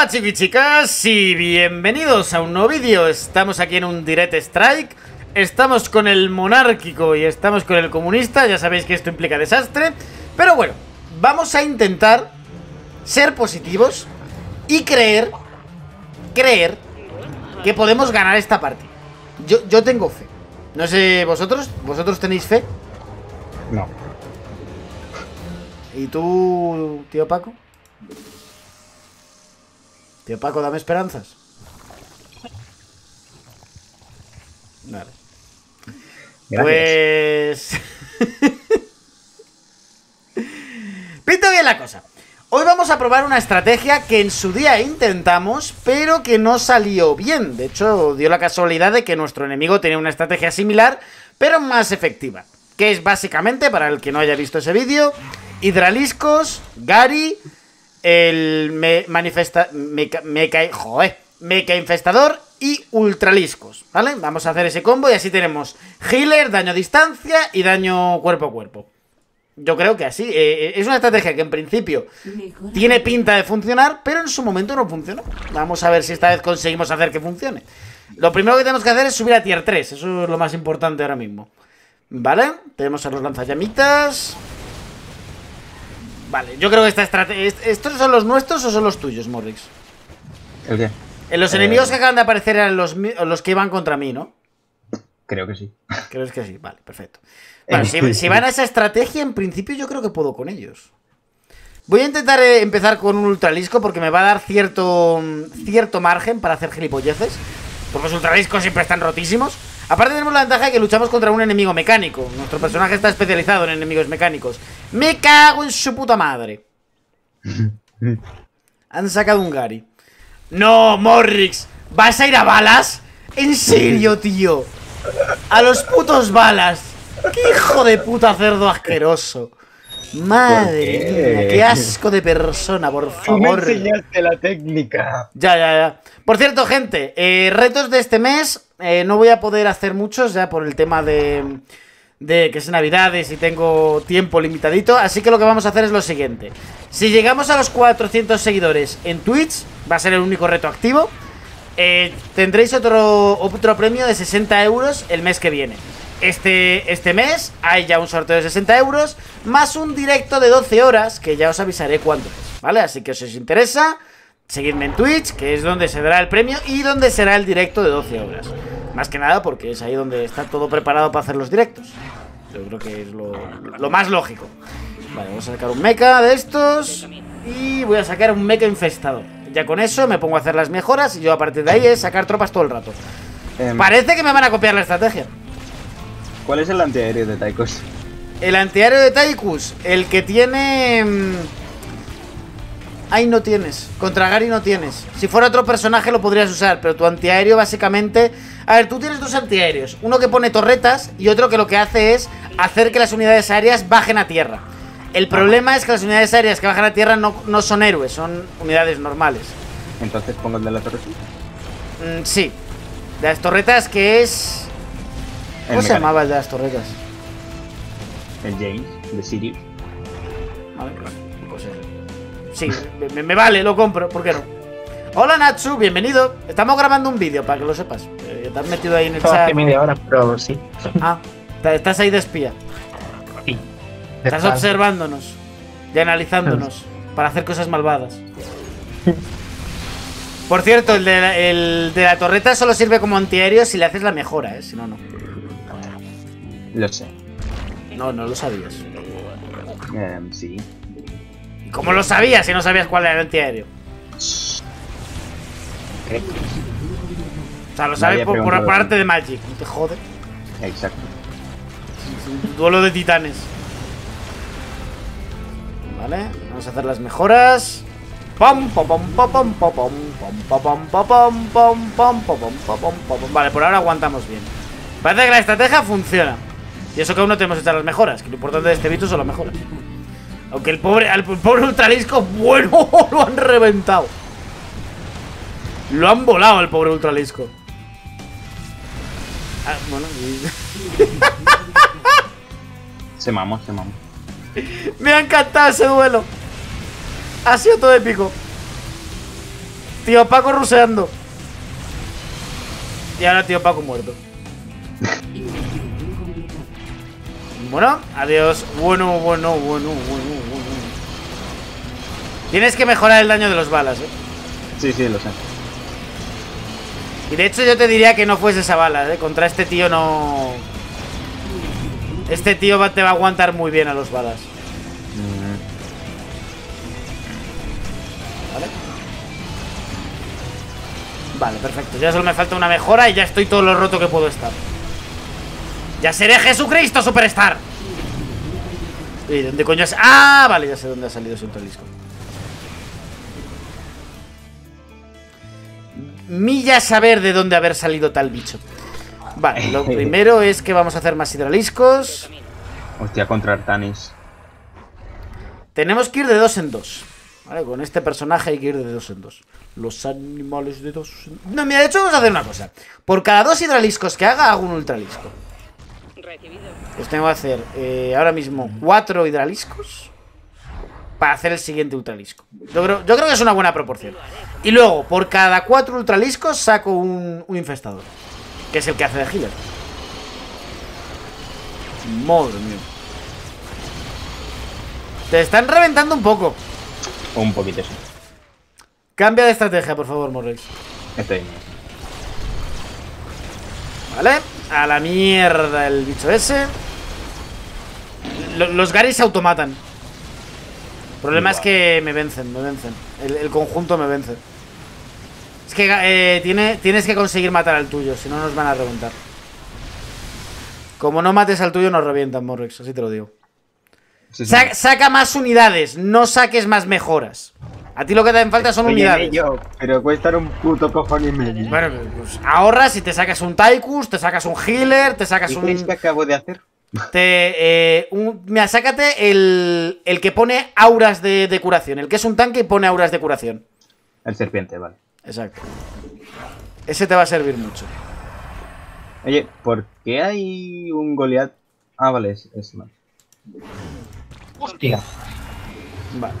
Hola chicos y chicas y bienvenidos a un nuevo vídeo. Estamos aquí en un Direct Strike. Estamos con el monárquico y estamos con el comunista. Ya sabéis que esto implica desastre, pero bueno, vamos a intentar ser positivos y creer que podemos ganar esta partida. Yo tengo fe. No sé, ¿vosotros tenéis fe? No. ¿Y tú, tío Paco? Tío Paco, dame esperanzas. Vale. Gracias. Pues... pinta bien la cosa. Hoy vamos a probar una estrategia que en su día intentamos, pero que no salió bien. De hecho, dio la casualidad de que nuestro enemigo tenía una estrategia similar, pero más efectiva. Que es básicamente, para el que no haya visto ese vídeo, Hidraliscos, Gary... el Meca infestador y Ultraliscos, ¿vale? Vamos a hacer ese combo y así tenemos healer, daño a distancia y daño cuerpo a cuerpo. Yo creo que así, es una estrategia que en principio tiene pinta de funcionar, pero en su momento no funcionó. Vamos a ver si esta vez conseguimos hacer que funcione. Lo primero que tenemos que hacer es subir a tier 3, eso es lo más importante ahora mismo. ¿Vale? Tenemos a los lanzallamitas... Vale, yo creo que esta estrategia... ¿Estos son los nuestros o son los tuyos, Morrix? ¿El qué? Los enemigos que acaban de aparecer eran los que iban contra mí, ¿no? Creo que sí. ¿Crees que sí? Vale, perfecto. Bueno, si van a esa estrategia, en principio yo creo que puedo con ellos. Voy a intentar empezar con un Ultralisco porque me va a dar cierto margen para hacer gilipolleces. Porque los Ultraliscos siempre están rotísimos. Aparte tenemos la ventaja de que luchamos contra un enemigo mecánico. Nuestro personaje está especializado en enemigos mecánicos. ¡Me cago en su puta madre! Han sacado un Gary. ¡No, Morrix! ¿Vas a ir a balas? ¿En serio, tío? ¡A los putos balas! ¡Qué hijo de puta cerdo asqueroso! Madre mía, qué asco de persona, por favor. Me enseñaste la técnica. Ya. Por cierto, gente, retos de este mes... no voy a poder hacer muchos ya por el tema de que es Navidades y tengo tiempo limitadito. Así que lo que vamos a hacer es lo siguiente. Si llegamos a los 400 seguidores en Twitch, va a ser el único reto activo. Tendréis otro premio de 60 euros el mes que viene. Este mes hay ya un sorteo de 60 euros más un directo de 12 horas que ya os avisaré cuándo es, ¿vale? Así que si os interesa, seguidme en Twitch, que es donde se dará el premio y donde será el directo de 12 horas. Más que nada porque es ahí donde está todo preparado para hacer los directos. Yo creo que es lo más lógico. Vale, vamos a sacar un mecha de estos y voy a sacar un mecha infestador. Ya con eso me pongo a hacer las mejoras y yo a partir de ahí es sacar tropas todo el rato. Parece que me van a copiar la estrategia. ¿Cuál es el antiaéreo de Tychus? El antiaéreo de Tychus, el que tiene... Ahí no tienes, contra Gary no tienes. Si fuera otro personaje lo podrías usar, pero tu antiaéreo básicamente... A ver, tú tienes dos antiaéreos, uno que pone torretas y otro que lo que hace es hacer que las unidades aéreas bajen a tierra. El problema es que las unidades aéreas que bajan a tierra no son héroes, son unidades normales. ¿Entonces pongo el de las torretas? Sí, de las torretas que es... ¿Cómo se llamaba el de las torretas? El James, de Sirius. Vale, pues eso. Sí, me vale, lo compro, ¿por qué no? Hola Natsu, bienvenido. Estamos grabando un vídeo, para que lo sepas. Te has metido ahí en el chat. Pero sí. Ah, estás ahí de espía. Sí. Estás observándonos y analizándonos para hacer cosas malvadas. Por cierto, el de la torreta solo sirve como antiaéreo si le haces la mejora, si no, no. Lo sé. No lo sabías. Sí. ¿Cómo lo sabías si no sabías cuál era el antiaéreo? ¿Qué? O sea, lo sabes por parte de Magic. No te jode. Exacto. Duelo de titanes. Vale, vamos a hacer las mejoras. Vale, por ahora aguantamos bien. Parece que la estrategia funciona. Y eso que aún no tenemos hechas las mejoras, que lo importante de este bicho son las mejoras. Aunque al pobre Ultralisco, bueno, lo han reventado. Lo han volado al pobre Ultralisco. Ah, bueno. Se mamó. Me ha encantado ese duelo. Ha sido todo épico. Tío Paco ruseando. Y ahora tío Paco muerto. Bueno, adiós. Bueno. Tienes que mejorar el daño de los balas, ¿eh? Sí, sí, lo sé. Y de hecho yo te diría que no fuese esa bala, ¿eh? Contra este tío no... Este tío te va a aguantar muy bien a los balas. ¿Vale? Vale, perfecto. Ya solo me falta una mejora y ya estoy todo lo roto que puedo estar. ¡Ya seré Jesucristo Superstar! ¿Y dónde coño es? ¡Ah! Vale, ya sé dónde ha salido ese Ultralisco. Milla saber de dónde haber salido tal bicho. Vale, lo primero es que vamos a hacer más hidraliscos. Hostia, contra Artanis. Tenemos que ir de 2 en 2. Vale, con este personaje hay que ir de 2 en 2. Los animales de 2 en 2. No, mira, de hecho vamos a hacer una cosa. Por cada 2 hidraliscos que haga, hago un ultralisco. Pues tengo que hacer ahora mismo 4 hidraliscos para hacer el siguiente ultralisco. Yo creo que es una buena proporción. Y luego, por cada 4 ultraliscos saco un infestador, que es el que hace de healer. Madre mía. Te están reventando un poco. Un poquito, sí. Cambia de estrategia, por favor, Morrel. Estoy. Vale. A la mierda el bicho ese. Los Gary se automatan. El problema es que me vencen. El conjunto me vence. Es que tienes que conseguir matar al tuyo, si no nos van a reventar. Como no mates al tuyo, nos revientan, Morrex, así te lo digo. Sí, sí. Saca más unidades, no saques más mejoras. A ti lo que te hacen falta son unidades. Pero cuestan un puto cojón y medio. Bueno, pues ahorras y te sacas un Tychus, te sacas un healer, te sacas un... ¿Qué acabo de hacer? Mira, sácate el que pone auras de curación. El que es un tanque y pone auras de curación. El serpiente, vale. Exacto. Ese te va a servir mucho. Oye, ¿por qué hay un Goliath? Ah, vale, es mal. Hostia. Vale.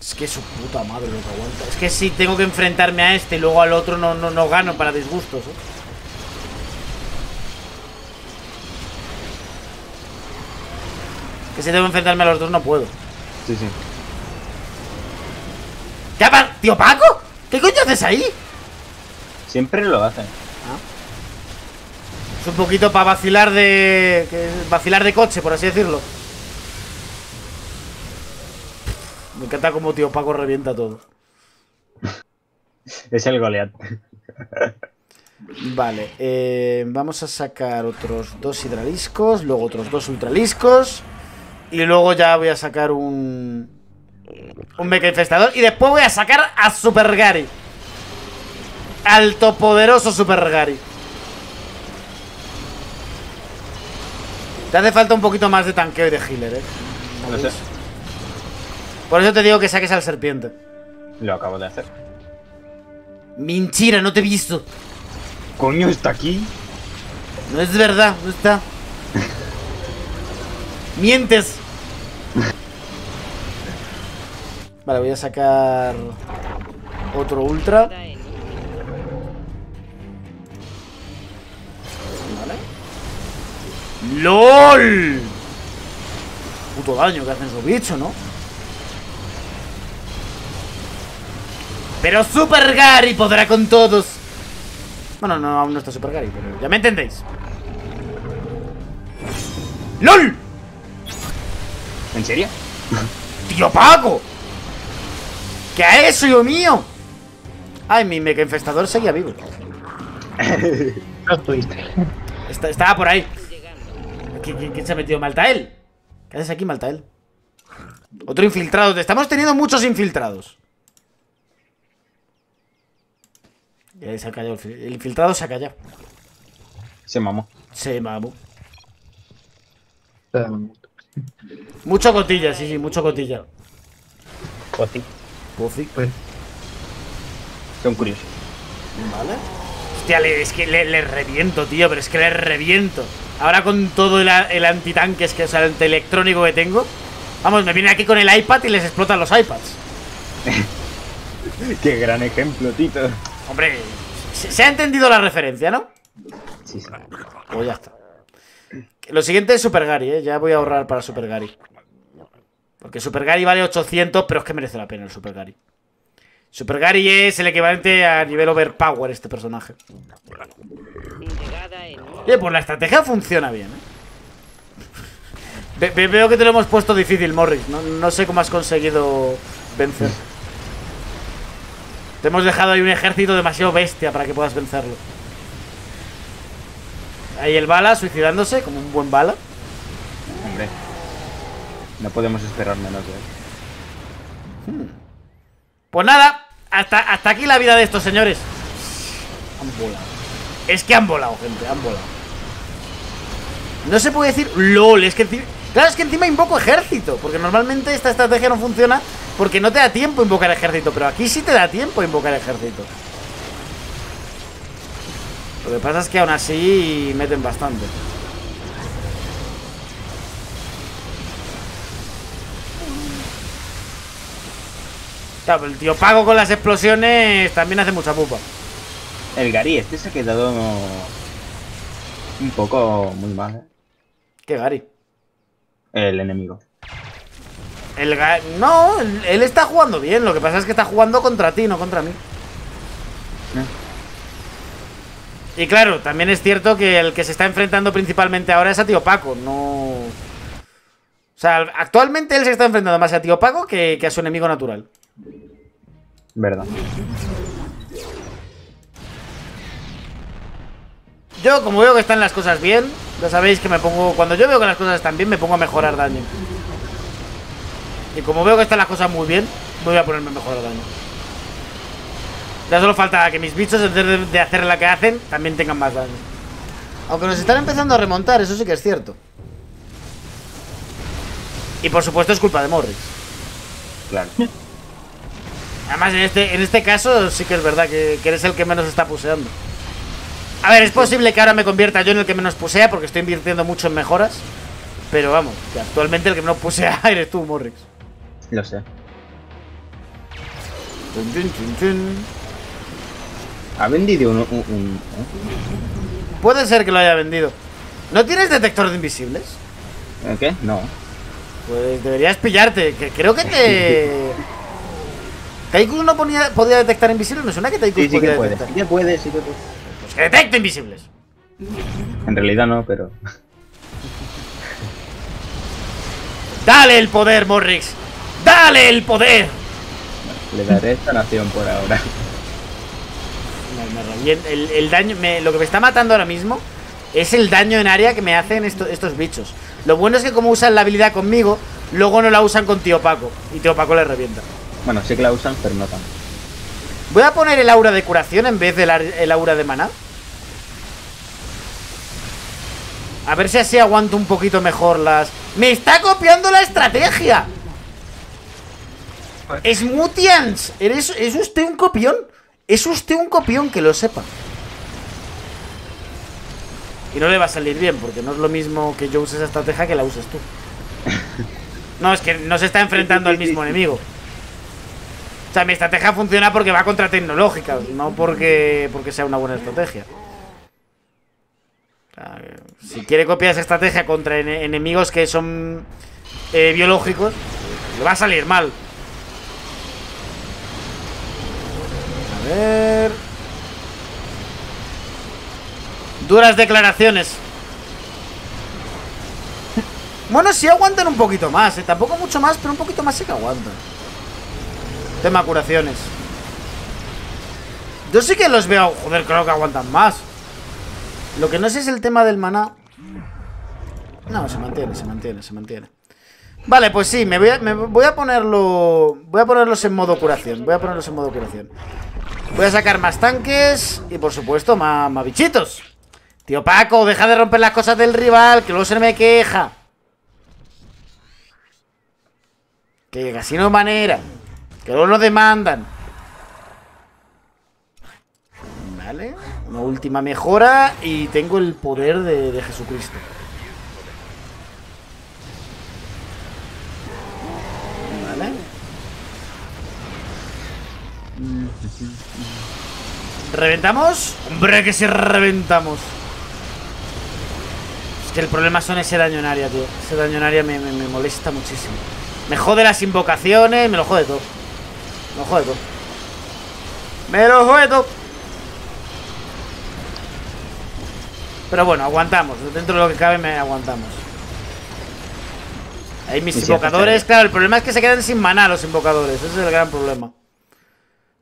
Es que su puta madre lo que aguanta. Es que si tengo que enfrentarme a este y luego al otro no gano para disgustos, ¿eh? Que si tengo que enfrentarme a los dos no puedo. Sí, sí. ¿Qué pasa? ¿Tío Paco? ¿Qué coño haces ahí? Siempre lo hacen. ¿Ah? Es un poquito para vacilar de... Vacilar de coche, por así decirlo. Me encanta como tío Paco revienta todo. Es el Goliath. Vale, vamos a sacar otros 2 hidraliscos, luego otros 2 ultraliscos. Y luego ya voy a sacar un meca infestador. Y después voy a sacar a Super Gary. Altopoderoso Super Gary. Te hace falta un poquito más de tanqueo y de healer, No sé. Por eso te digo que saques al serpiente. Lo acabo de hacer. Mentira, no te he visto. Coño, está aquí. No es verdad, no está. Mientes. Vale, voy a sacar otro ultra. Vale. ¡LOL! Puto daño que hacen esos bichos, ¿no? Pero Super Gary podrá con todos. Bueno, no, aún no está Super Gary, pero ya me entendéis. ¡LOL! ¿En serio? ¡Tío Paco! ¿Qué ha hecho, hijo mío? Ay, mi meca infestador seguía vivo. No estuviste. Estaba por ahí. ¿Quién se ha metido? ¿Maltael? ¿Qué haces aquí, Maltael? Otro infiltrado. Estamos teniendo muchos infiltrados. Se ha callado. El infiltrado se ha callado. Se mamó. Mucho cotilla, sí, mucho cotilla. Pozi. Pues. Son curiosos. Vale. Hostia, es que le reviento, tío. Pero es que le reviento. Ahora con todo el antitanques, o sea, el antielectrónico que tengo, Vamos, me vienen aquí con el iPad y les explotan los iPads. Qué gran ejemplo, Tito. Hombre, se ha entendido la referencia, ¿no? Sí, sí. Pues ya está. Lo siguiente es Super Gary, ¿eh? Ya voy a ahorrar para Super Gary. Porque Super Gary vale 800, pero es que merece la pena el Super Gary. Super Gary es el equivalente a nivel overpower este personaje. Oye, pues la estrategia funciona bien, ¿eh? Veo que te lo hemos puesto difícil, Morris. No sé cómo has conseguido vencer. Te hemos dejado ahí un ejército demasiado bestia para que puedas vencerlo. Ahí el bala suicidándose, como un buen bala. Hombre, no podemos esperar menos de él. Pues nada, hasta aquí la vida de estos señores. Han volado. Es que han volado, gente, han volado. No se puede decir LOL, es que encima... Claro, es que encima invoco ejército, porque normalmente esta estrategia no funciona porque no te da tiempo a invocar ejército, pero aquí sí te da tiempo a invocar ejército. Lo que pasa es que aún así meten bastante. Claro, el tío Pago con las explosiones también hace mucha pupa. El Gary este se ha quedado un poco muy mal, ¿eh? ¿Qué Gary? El enemigo. No, él está jugando bien. Lo que pasa es que está jugando contra ti, no contra mí. Y claro, también es cierto que el que se está enfrentando principalmente ahora es a Tío Paco. O sea, actualmente él se está enfrentando más a Tío Paco que a su enemigo natural. Verdad. Yo, como veo que están las cosas bien, ya sabéis que me pongo... Cuando yo veo que las cosas están bien, me pongo a mejorar daño. Y como veo que están las cosas muy bien, voy a ponerme a mejorar daño. Ya solo falta que mis bichos, en vez de hacer la que hacen, también tengan más daño. Aunque nos están empezando a remontar, eso sí que es cierto. Y por supuesto es culpa de Morris. Claro. Además, en este caso sí que es verdad que eres el que menos está puseando. A ver, es posible que ahora me convierta yo en el que menos pusea, porque estoy invirtiendo mucho en mejoras. Pero vamos, que actualmente el que menos pusea eres tú, Morris. Lo sé. ¿Ha vendido un...? Puede ser que lo haya vendido. ¿No tienes detector de invisibles? ¿Qué? No. Pues deberías pillarte, que creo que te... ¿Tychus no podía detectar invisibles? Me suena que Tychus sí podía detectar. Sí que puede, sí que puede. Pues que detecte invisibles. En realidad no, pero... ¡Dale el poder, Morrix! ¡Dale el poder! Le daré esta nación por ahora. El daño, lo que me está matando ahora mismo es el daño en área que me hacen estos bichos. Lo bueno es que como usan la habilidad conmigo, luego no la usan con Tío Paco. Y Tío Paco le revienta. Bueno, sí que la usan, pero no tanto. Voy a poner el aura de curación en vez del el aura de maná. A ver si así aguanto un poquito mejor las... ¡Me está copiando la estrategia! ¡Smutians! ¿Es usted un copión? Es usted un copión, que lo sepa. Y no le va a salir bien, porque no es lo mismo que yo use esa estrategia que la uses tú. No, es que no se está enfrentando al mismo enemigo. O sea, mi estrategia funciona porque va contra tecnológicas, no porque sea una buena estrategia. O sea, si quiere copiar esa estrategia contra enemigos que son biológicos, le va a salir mal. A ver... Duras declaraciones. Bueno, sí aguantan un poquito más, ¿eh? Tampoco mucho más, pero un poquito más sí que aguantan. Tema curaciones. Yo sí que los veo... Joder, creo que aguantan más. Lo que no sé es el tema del maná. No, se mantiene. Vale, pues sí, voy a ponerlos en modo curación. Voy a sacar más tanques y, por supuesto, más bichitos. Tío Paco, deja de romper las cosas del rival, que luego se me queja. Que casi no hay manera. Que luego nos demandan. Vale, una última mejora y tengo el poder de Jesucristo. ¿Reventamos? ¡Hombre, que si reventamos! Es que el problema son ese daño en área, tío. Ese daño en área me molesta muchísimo. Me jode las invocaciones, me lo jode todo. Me lo jode todo. ¡Me lo jode todo! Pero bueno, aguantamos. Dentro de lo que cabe me aguantamos. Ahí mis invocadores. Claro, el problema es que se quedan sin maná los invocadores. Ese es el gran problema.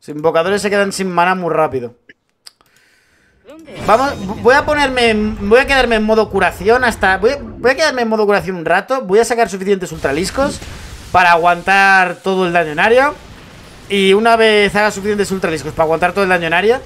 Los invocadores se quedan sin maná muy rápido. Vamos, voy a ponerme... Voy a quedarme en modo curación hasta... Voy a quedarme en modo curación un rato. Voy a sacar suficientes ultraliscos para aguantar todo el daño en área. Y una vez haga suficientes ultraliscos para aguantar todo el daño en área...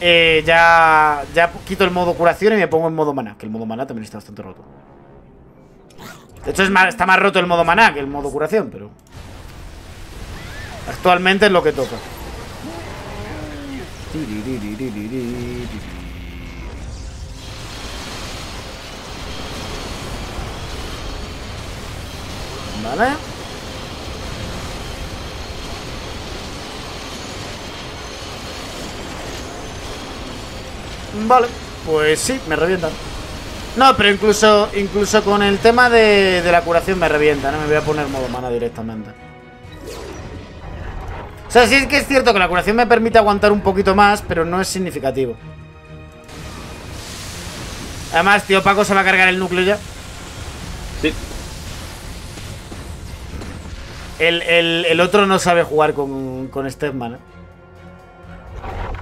Ya quito el modo curación y me pongo en modo maná. Que el modo maná también está bastante roto. De hecho está más roto el modo maná que el modo curación, pero actualmente es lo que toca. Vale. Vale, pues sí, me revientan. No, pero incluso con el tema de la curación me revienta. No me voy a poner modo mana directamente. O sea, sí es que es cierto que la curación me permite aguantar un poquito más, pero no es significativo. Además, tío, Paco se va a cargar el núcleo ya. Sí. El otro no sabe jugar con Stetmann, ¿eh?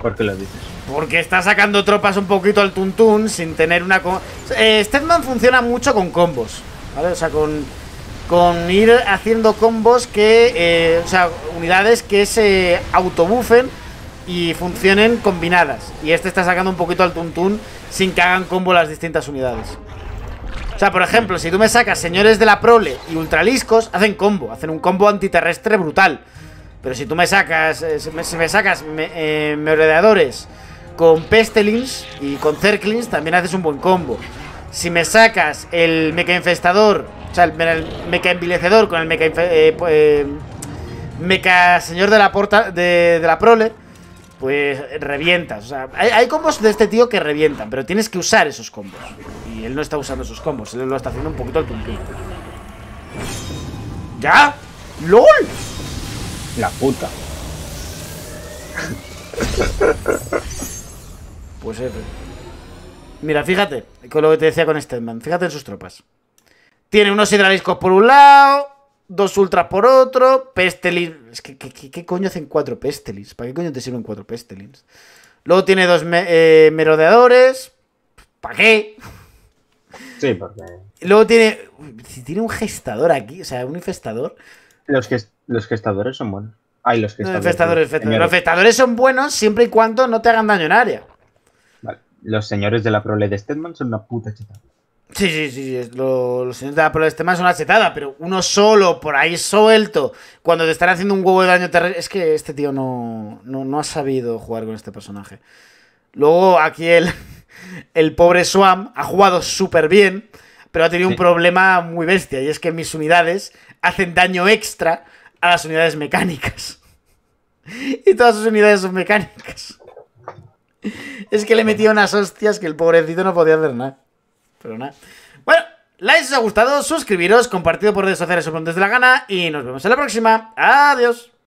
¿Por qué lo dices? Porque está sacando tropas un poquito al tuntún sin tener una... Stetmann funciona mucho con combos, ¿vale? O sea, con ir haciendo combos que... o sea, unidades que se autobufen y funcionen combinadas. Y este está sacando un poquito al tuntún sin que hagan combo las distintas unidades. O sea, por ejemplo, si tú me sacas señores de la prole y ultraliscos, hacen combo. Hacen un combo antiterrestre brutal. Pero si tú me sacas... merodeadores con pestelins y con cerclins, también haces un buen combo. Si me sacas el meca infestador, o sea, el meca envilecedor con el meca... meca señor de la porta de la prole, pues revientas. O sea, hay combos de este tío que revientan, pero tienes que usar esos combos. Y él no está usando esos combos, él lo está haciendo un poquito al tuntún. ¡Ya! ¡LOL! La puta. Pues F. Mira, fíjate con lo que te decía con Stetmann. Fíjate en sus tropas. Tiene unos hidraliscos por un lado, dos ultras por otro, pestelins. Es que ¿qué coño hacen cuatro pestelins? ¿Para qué coño te sirven cuatro pestelins? Luego tiene dos merodeadores. ¿Para qué? Sí, porque... Luego tiene... Si tiene un gestador aquí, o sea, un infestador. Los gestadores son buenos. Ay, los infestadores. Los infestadores son buenos siempre y cuando no te hagan daño en área. Vale. Los señores de la prole de Stetmann son una puta chetada. Sí, sí, sí. Los señores de la prole de Stetmann son una chetada, pero uno solo, por ahí suelto, cuando te están haciendo un huevo de daño terrestre. Es que este tío no ha sabido jugar con este personaje. Luego aquí el pobre Swam ha jugado súper bien, pero ha tenido un problema muy bestia, y es que mis unidades hacen daño extra a las unidades mecánicas. Y todas sus unidades son mecánicas. Es que le metía unas hostias que el pobrecito no podía hacer nada. Pero nada. Bueno, like si os ha gustado, suscribiros, compartido por redes sociales o por donde os dé la gana, y nos vemos en la próxima. Adiós.